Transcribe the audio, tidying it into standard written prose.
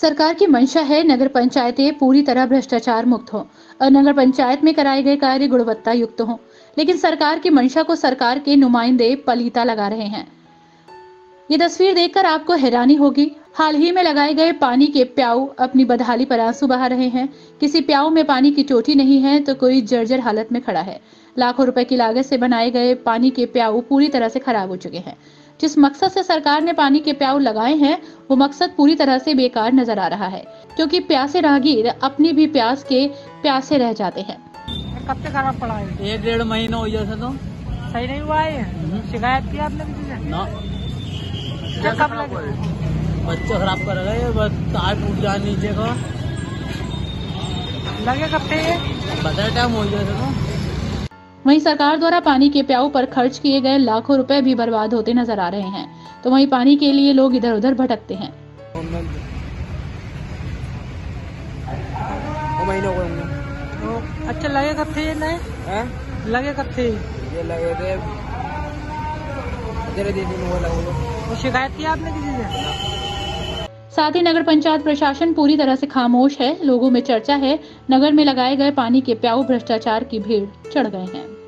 सरकार की मंशा है नगर पंचायतें पूरी तरह भ्रष्टाचार मुक्त हों और नगर पंचायत में कराए गए कार्य गुणवत्ता युक्त हों, लेकिन सरकार की मंशा को सरकार के नुमाइंदे पलीता लगा रहे हैं। ये तस्वीर देखकर आपको हैरानी होगी। हाल ही में लगाए गए पानी के प्याऊ अपनी बदहाली पर आंसू बहा रहे हैं। किसी प्याऊ में पानी की टोटी नहीं है तो कोई जर्जर हालत में खड़ा है। लाखों रुपए की लागत से बनाए गए पानी के प्याऊ पूरी तरह से खराब हो चुके हैं। जिस मकसद से सरकार ने पानी के प्याऊ लगाए हैं वो मकसद पूरी तरह से बेकार नजर आ रहा है, क्योंकि प्यासे राहगीर अपनी भी प्यास के प्यासे रह जाते हैं। कब से खराब पड़ा है? एक डेढ़ महीना हो गया। तो सही नहीं हुआ है, शिकायत की आपने बच्चा खराब कर गए, बस आए टूट जाए नीचे का लगे। कब से बता टाइम हो गया था। वहीं सरकार द्वारा पानी के प्याऊ पर खर्च किए गए लाखों रुपए भी बर्बाद होते नजर आ रहे हैं, तो वहीं पानी के लिए लोग इधर उधर भटकते हैं। अच्छा लगे कब थे? लगे कब थे? ये लगे थे। शिकायत की आपने किसी से? साथ ही नगर पंचायत प्रशासन पूरी तरह से खामोश है। लोगों में चर्चा है, नगर में लगाए गए पानी के प्याऊ भ्रष्टाचार की भीड़ चढ़ गए हैं।